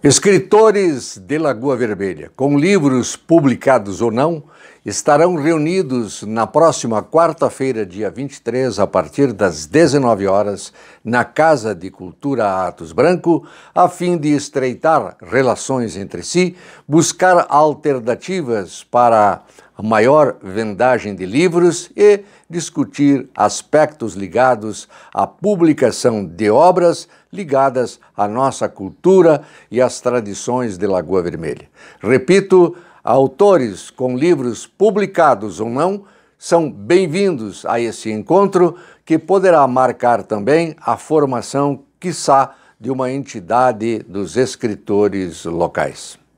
Escritores de Lagoa Vermelha, com livros publicados ou não, estarão reunidos na próxima quarta-feira, dia 23, a partir das 19 horas, na Casa de Cultura Atos Branco, a fim de estreitar relações entre si, buscar alternativas para a maior vendagem de livros e discutir aspectos ligados à publicação de obras ligadas à nossa cultura e às tradições de Lagoa Vermelha. Repito, autores com livros publicados ou não são bem-vindos a esse encontro, que poderá marcar também a formação, quiçá, de uma entidade dos escritores locais.